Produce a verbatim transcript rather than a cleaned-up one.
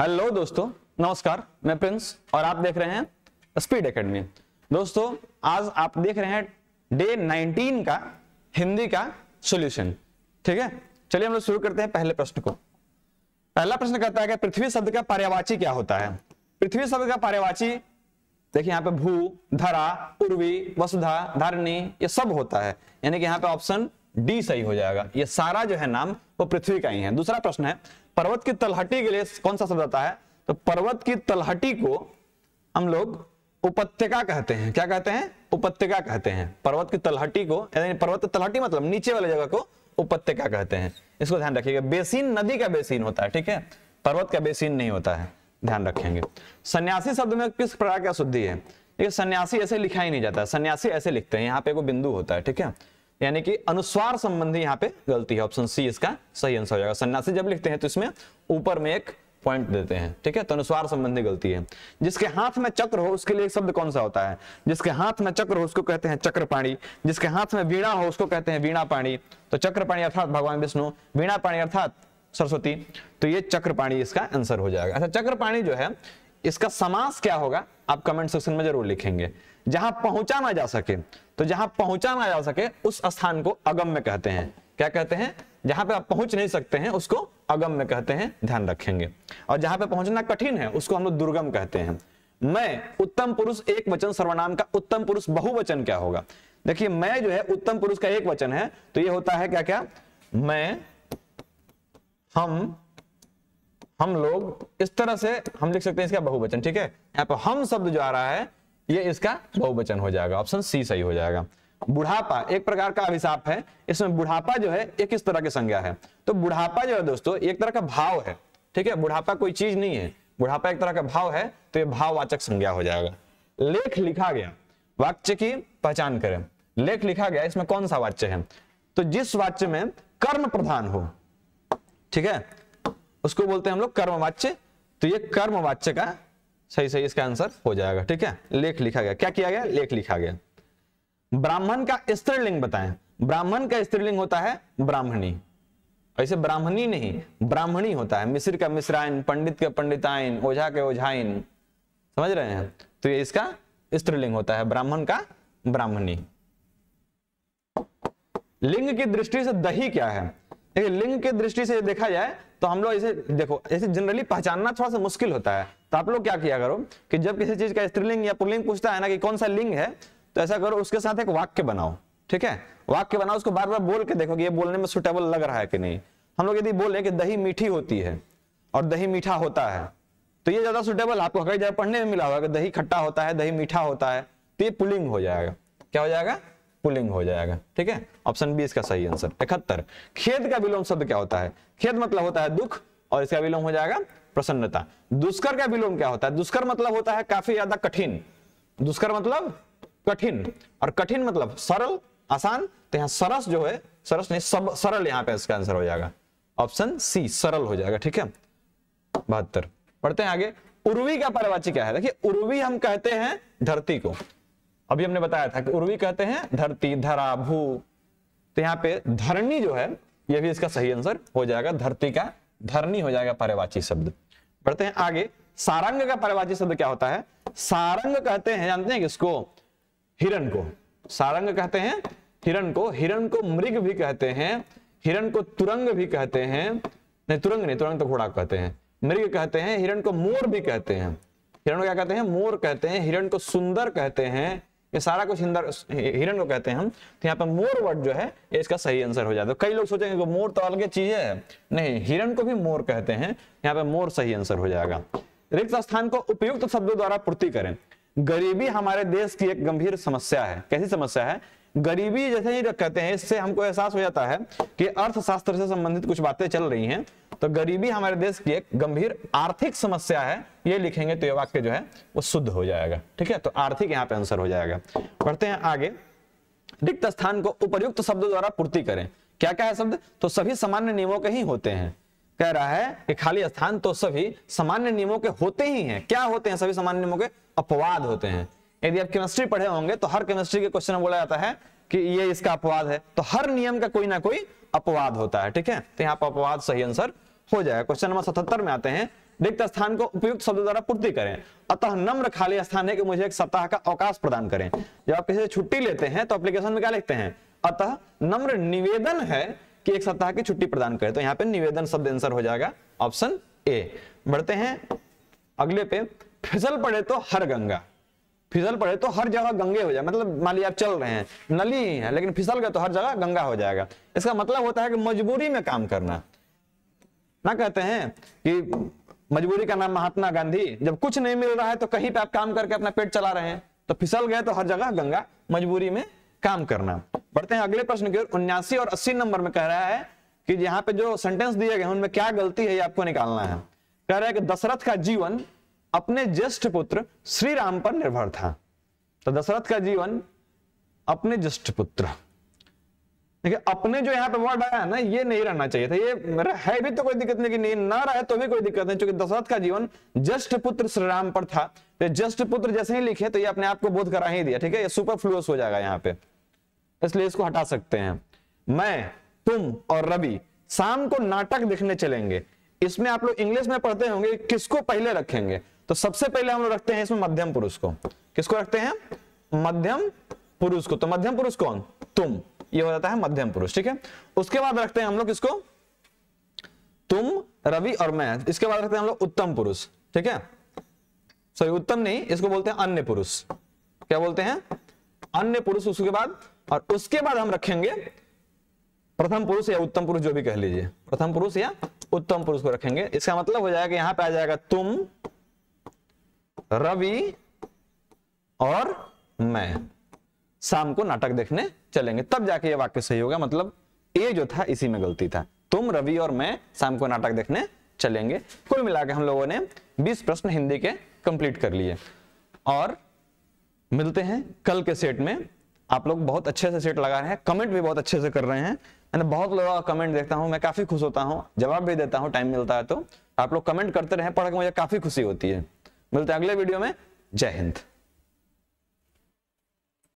Hello दोस्तों, नमस्कार। मैं प्रिंस और आप देख रहे हैं स्पीड एकेडमी। दोस्तों, आज आप देख रहे हैं डे नाइनटीन का हिंदी का सॉल्यूशन। ठीक है, चलिए हम लोग शुरू करते हैं पहले प्रश्न को। पहला प्रश्न कहता है कि पृथ्वी शब्द का पर्यायवाची क्या होता है। पृथ्वी शब्द का पर्यायवाची देखिए, यहाँ पे भू, धरा, उर्वी, वसुधा, धरणी, ये सब होता है, यानी कि यहाँ पे ऑप्शन डी सही हो जाएगा। ये सारा जो है नाम वो पृथ्वी का ही है। दूसरा प्रश्न है पर्वत की तलहटी के लिए कौन सा शब्द आता है, तो पर्वत की तलहटी को हम लोग उपत्यका कहते हैं। क्या कहते हैं? उपत्यका कहते हैं। पर्वत की तलहटी को, यानी पर्वत तलहटी मतलब नीचे वाली जगह को उपत्यका कहते हैं। इसको ध्यान रखिएगा। बेसिन नदी का बेसिन होता है, ठीक है, पर्वत का बेसिन नहीं होता है, ध्यान रखेंगे। सन्यासी शब्द में किस प्रकार की अशुद्धि है? देखिए, सन्यासी ऐसे लिखा ही नहीं जाता है, सन्यासी ऐसे लिखते हैं, यहाँ पे बिंदु होता है, ठीक है, यानी कि अनुस्वार संबंधी यहाँ पे गलती है। ऑप्शन सी इसका सही आंसर हो जाएगा। सन्यासी जब लिखते हैं तो इसमें ऊपर में एक पॉइंट देते हैं, ठीक है, तो अनुस्वार संबंधी गलती है। जिसके हाथ में चक्र हो उसके लिए एक शब्द कौन सा होता है? जिसके हाथ में चक्र हो उसको कहते हैं चक्रपाणी। जिसके हाथ में वीणा हो उसको कहते हैं वीणापाणी। तो चक्रपाणी अर्थात भगवान विष्णु, वीणापाणी अर्थात सरस्वती, तो ये चक्रपाणी इसका आंसर हो जाएगा। अच्छा, चक्रपाणी जो है इसका समास क्या होगा आप कमेंट सेक्शन में जरूर लिखेंगे। जहां पहुंचा ना जा सके, तो जहां पहुंचा ना जा सके उस स्थान को अगम्य कहते हैं। क्या कहते हैं? जहां पे आप पहुंच नहीं सकते हैं उसको अगम्य कहते हैं, ध्यान रखेंगे। और जहां पे पहुंचना कठिन है उसको हम लोग दुर्गम कहते हैं। मैं उत्तम पुरुष एक वचन सर्वनाम का उत्तम पुरुष बहुवचन क्या होगा? देखिए, मैं जो है उत्तम पुरुष का एक वचन है, तो यह होता है क्या क्या मैं, हम, हम लोग, इस तरह से हम लिख सकते हैं इसका बहुवचन। ठीक है, यहाँ पर हम शब्द जो आ रहा है ये इसका बहुवचन हो जाएगा। ऑप्शन सी सही हो जाएगा। बुढ़ापा एक प्रकार का अभिशाप है, इसमें बुढ़ापा जो है एक इस तरह की संज्ञा है, तो बुढ़ापा जो है दोस्तों एक तरह का भाव है। ठीक है, बुढ़ापा कोई चीज नहीं है, बुढ़ापा एक तरह का भाव है, तो ये भाववाचक संज्ञा हो जाएगा। लेख लिखा गया, वाक्य की पहचान करें। लेख लिखा गया, इसमें कौन सा वाच्य है? तो जिस वाच्य में कर्म प्रधान हो, ठीक है, उसको बोलते हैं हम लोग कर्मवाच्य, तो ये कर्मवाच्य का सही सही इसका आंसर हो जाएगा। ठीक है, लेख लिखा गया, क्या किया गया? लेख लिखा गया। ब्राह्मण का स्त्रीलिंग बताएं। ब्राह्मण का स्त्रीलिंग होता है ब्राह्मणी, ऐसे ब्राह्मणी नहीं, ब्राह्मणी होता है। मिसिर का मिसराइन, पंडित का पंडिताइन, ओझा के ओझाइन, समझ रहे हैं, तो ये इसका स्त्रीलिंग होता है, ब्राह्मण का ब्राह्मणी। लिंग की दृष्टि से दही क्या है? लिंग की दृष्टि से देखा जाए तो हम लोग इसे देखो, इसे जनरली पहचानना थोड़ा सा मुश्किल होता है, तो आप लोग क्या किया करो कि जब किसी चीज का स्त्रीलिंग या पुल्लिंग पूछता है ना कि कौन सा लिंग है, तो ऐसा करो उसके साथ एक वाक्य बनाओ। ठीक है, वाक्य बनाओ, उसको बार बार बोल के देखो कि ये बोलने में सुटेबल लग रहा है कि नहीं। हम लोग यदि बोले कि दही मीठी होती है और दही मीठा होता है, तो ये ज्यादा सुटेबल, आपको कई जगह पढ़ने में मिला होगा कि दही खट्टा होता है, दही मीठा होता है, तो ये पुल्लिंग हो जाएगा। क्या हो जाएगा? पुल्लिंग हो जाएगा। ठीक है, ऑप्शन बी इसका सही आंसर। इकहत्तर, खेद का विलोम शब्द क्या होता है? खेद मतलब होता है दुख, और इसका विलोम हो जाएगा प्रसन्नता। दुष्कर का विलोम क्या होता है? दुष्कर मतलब होता है काफी ज्यादा कठिन, दुष्कर मतलब कठिन, और कठिन मतलब सरल, आसान, तो यहाँ सरस जो है, सरस नहीं, सब सरल, यहाँ पे इसका आंसर हो जाएगा। ऑप्शन सी सरल हो जाएगा। ठीक है, बहत्तर, पढ़ते हैं आगे। उर्वी का पर्यायवाची क्या है? देखिए, उर्वी हम कहते हैं धरती को, अभी हमने बताया था कि उर्वी कहते हैं धरती, धरा, भू, तो यहाँ पे धरणी जो है यह भी इसका सही आंसर हो जाएगा। धरती का धरणी हो जाएगा पर्यायवाची शब्द। बढ़ते हैं आगे। सारंग का पर्यायवाची शब्द क्या होता है? सारंग कहते हैं, जानते हैं किसको? हिरण को सारंग कहते हैं, हिरण को। हिरण को मृग भी कहते हैं, हिरण को तुरंग भी कहते हैं, नहीं तुरंग नहीं, तुरंग तो घोड़ा कहते हैं, मृग कहते हैं, हिरण को मोर भी कहते हैं। हिरण को क्या कहते हैं? मोर कहते हैं। हिरण को सुंदर कहते हैं, ये सारा कुछ हिरण को कहते हैं हम, तो यहाँ पे मोर वर्ड जो है ये इसका सही आंसर हो जाता है। कई लोग सोचेंगे कि मोर तो अलग चीज है, नहीं, हिरण को भी मोर कहते हैं, यहाँ पे मोर सही आंसर हो जाएगा। रिक्त स्थान को उपयुक्त शब्दों द्वारा पूर्ति करें। गरीबी हमारे देश की एक गंभीर समस्या है। कैसी समस्या है? गरीबी जैसे ही कहते हैं, इससे हमको एहसास हो जाता है कि अर्थशास्त्र से संबंधित कुछ बातें चल रही हैं, तो गरीबी हमारे देश की एक गंभीर आर्थिक समस्या है, ये लिखेंगे तो ये वाक्य जो है वो शुद्ध हो जाएगा। ठीक है, तो आर्थिक यहाँ पे आंसर हो जाएगा। बढ़ते हैं आगे। रिक्त स्थान को उपयुक्त शब्दों द्वारा पूर्ति करें। क्या क्या है शब्द? तो सभी सामान्य नियमों के ही होते हैं, कह रहा है कि खाली स्थान तो सभी सामान्य नियमों के होते ही हैं। क्या होते हैं? सभी सामान्य नियमों के अपवाद होते हैं। यदि आप केमिस्ट्री पढ़े होंगे तो हर केमिस्ट्री के क्वेश्चन में बोला जाता है कि ये इसका अपवाद है, तो हर नियम का कोई ना कोई अपवाद होता है। ठीक है, तो यहाँ पर अपवाद सही आंसर हो जाएगा। क्वेश्चन नंबर सतहत्तर में आते हैं। रिक्त स्थान को उपयुक्त शब्दों द्वारा पूर्ति करें। अतः नम्र खाली स्थान है कि मुझे एक सप्ताह का अवकाश प्रदान करें। जब आप किसी से छुट्टी लेते हैं तो एप्लीकेशन में क्या लिखते हैं, अतः नम्र निवेदन है कि एक सप्ताह की छुट्टी प्रदान करें। तो यहाँ पे निवेदन शब्द आंसर हो जाएगा ऑप्शन ए। बढ़ते हैं अगले पे, फिसल पड़े तो हर गंगा, फिसल पड़े तो हर जगह गंगे हो जाए। मतलब मान लीजिए आप चल रहे हैं, नली है लेकिन फिसल गए तो हर जगह गंगा हो जाएगा। इसका मतलब होता है कि मजबूरी में काम करना ना, कहते हैं कि मजबूरी का नाम महात्मा गांधी। जब कुछ नहीं मिल रहा है तो कहीं पे आप काम करके अपना पेट चला रहे हैं, तो फिसल गए तो हर जगह गंगा, मजबूरी में काम करना। बढ़ते हैं अगले प्रश्न की ओर। उन्यासी और अस्सी नंबर में कह रहा है कि यहाँ पे जो सेंटेंस दिए गए उनमें क्या गलती है ये आपको निकालना है। कह रहा है कि दशरथ का जीवन अपने ज्येष्ठ पुत्र श्री राम पर निर्भर था। तो दशरथ का जीवन अपने ज्येष्ठ पुत्र, देखिए अपने जो यहाँ पे वर्ड आया ना ये नहीं रहना चाहिए था। ये है भी तो कोई दिक्कत नहीं, नहीं ना रहे तो भी कोई दिक्कत नहीं, क्योंकि दशरथ का जीवन ज्येष्ठ पुत्र श्री राम पर था। तो ज्येष्ठ पुत्र जैसे ही लिखे तो ये अपने आप को बोध करा ही दिया, ठीक है, ये सुपरफ्लुअस हो जाएगा यहाँ पे, इसलिए इसको हटा सकते हैं। मैं, तुम और रवि शाम को नाटक देखने चलेंगे। इसमें आप लोग इंग्लिश में पढ़ते होंगे किसको पहले रखेंगे, तो सबसे पहले हम लोग रखते हैं इसमें मध्यम पुरुष को। किसको रखते हैं, मध्यम पुरुष को। तो मध्यम पुरुष कौन, तुम, ये हो जाता है मध्यम पुरुष, ठीक है। उसके बाद रखते हैं हम लोग किसको, तुम, रवि और मैं। इसके बाद रखते हैं हम लोग उत्तम पुरुष, ठीक है, सॉरी उत्तम नहीं, इसको बोलते हैं अन्य पुरुष। क्या बोलते हैं, अन्य पुरुष। उसके बाद, और उसके बाद हम रखेंगे प्रथम पुरुष या उत्तम पुरुष, जो भी कह लीजिए, प्रथम पुरुष या उत्तम पुरुष को रखेंगे। इसका मतलब हो जाएगा यहां पे आ जाएगा तुम, रवि और मैं शाम को नाटक देखने चलेंगे, तब जाके ये वाक्य सही होगा। मतलब ए जो था इसी में गलती था, तुम, रवि और मैं शाम को नाटक देखने चलेंगे। कुल मिलाकर हम लोगों ने बीस प्रश्न हिंदी के कंप्लीट कर लिए, और मिलते हैं कल के सेट में। आप लोग बहुत अच्छे से सेट लगा रहे हैं, कमेंट भी बहुत अच्छे से कर रहे हैं। मैंने बहुत लोगों का कमेंट देखता हूं, मैं काफी खुश होता हूं, जवाब भी देता हूं टाइम मिलता है तो। आप लोग कमेंट करते रहे, पढ़ के मुझे काफी खुशी होती है। मिलते हैं अगले वीडियो में। जय हिंद।